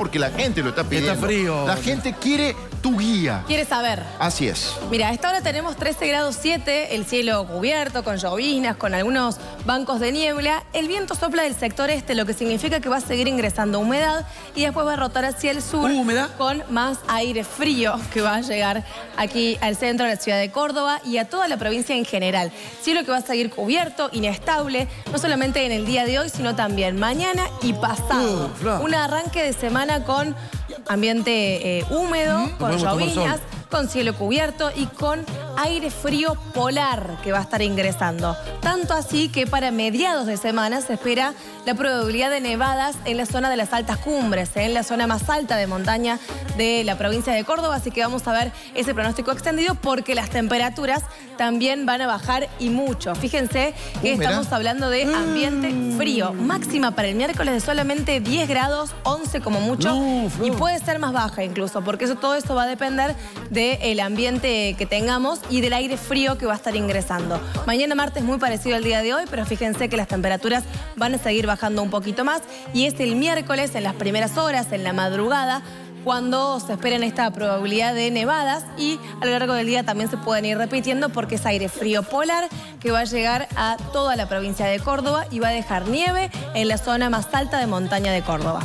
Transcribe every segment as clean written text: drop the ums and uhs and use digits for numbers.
porque la gente lo está pidiendo. Está frío. La gente quiere tu guía. Quiere saber. Así es. Mira, a esta hora tenemos 13 grados 7, el cielo cubierto, con llovinas, con algunos bancos de niebla. El viento sopla del sector este, lo que significa que va a seguir ingresando humedad y después va a rotar hacia el sur con más aire frío que va a llegar aquí al centro de la ciudad de Córdoba y a toda la provincia en general. Cielo que va a seguir cubierto, inestable, no solamente en el día de hoy, sino también mañana y pasado. Un arranque de semana con ambiente húmedo, con llovinas, con cielo cubierto y con aire frío polar que va a estar ingresando. Tanto así que para mediados de semana se espera la probabilidad de nevadas en la zona de las altas cumbres, en la zona más alta de montaña de la provincia de Córdoba. Así que vamos a ver ese pronóstico extendido porque las temperaturas también van a bajar y mucho. Fíjense que estamos hablando de ambiente frío. Máxima para el miércoles de solamente 10 grados, 11 como mucho. Y puede ser más baja incluso, porque eso, todo esto va a depender del ambiente que tengamos y del aire frío que va a estar ingresando. Mañana martes muy parecido al día de hoy, pero fíjense que las temperaturas van a seguir bajando un poquito más y es el miércoles en las primeras horas, en la madrugada, cuando se espera esta probabilidad de nevadas y a lo largo del día también se pueden ir repitiendo porque es aire frío polar que va a llegar a toda la provincia de Córdoba y va a dejar nieve en la zona más alta de montaña de Córdoba.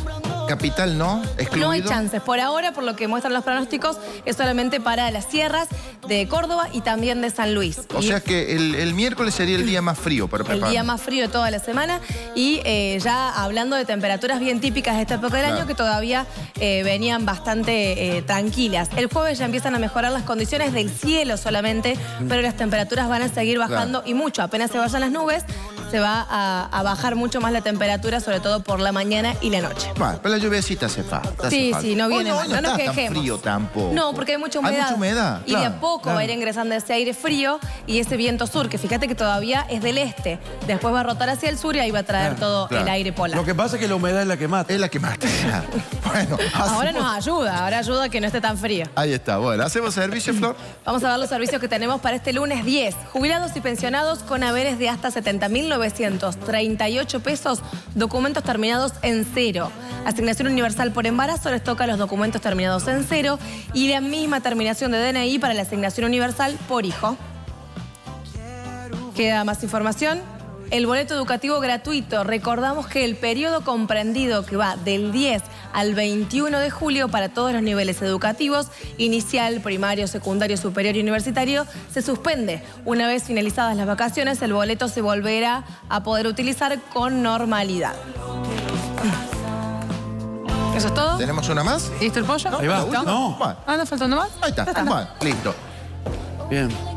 Capital no, excluido. No hay chances. Por ahora, por lo que muestran los pronósticos, es solamente para las sierras de Córdoba y también de San Luis. O sea que el miércoles sería el día más frío para preparar. El día más frío de toda la semana y ya hablando de temperaturas bien típicas de esta época del año que todavía venían bastante tranquilas. El jueves ya empiezan a mejorar las condiciones del cielo solamente, pero las temperaturas van a seguir bajando y mucho. Apenas se vayan las nubes, se va a bajar mucho más la temperatura, sobre todo por la mañana y la noche. Bueno, pero la lluviacita hace falta. Sí, sí, no viene mal. No nos quejemos. Tan frío tampoco. No, porque hay mucha humedad. Hay mucha humedad. Y de a poco va a ir ingresando ese aire frío y ese viento sur, que fíjate que todavía es del este. Después va a rotar hacia el sur y ahí va a traer todo el aire polar. Lo que pasa es que la humedad es la que mata. Es la que mata. Bueno, ahora nos ayuda, ahora ayuda a que no esté tan frío. Ahí está, bueno. ¿Hacemos servicio, Flor? Vamos a ver los servicios que tenemos para este lunes 10. Jubilados y pensionados con haberes de hasta 70.938 pesos, documentos terminados en cero. Asignación universal por embarazo, les toca los documentos terminados en cero y la misma terminación de DNI para la asignación universal por hijo. ¿Queda más información? El boleto educativo gratuito. Recordamos que el periodo comprendido que va del 10 al 21 de julio para todos los niveles educativos, inicial, primario, secundario, superior y universitario, se suspende. Una vez finalizadas las vacaciones, el boleto se volverá a poder utilizar con normalidad. ¿Eso es todo? ¿Tenemos una más? ¿Listo el pollo? Ahí va. ¿Listo? No. ¿Anda faltando más? Ahí está. Listo. Bien.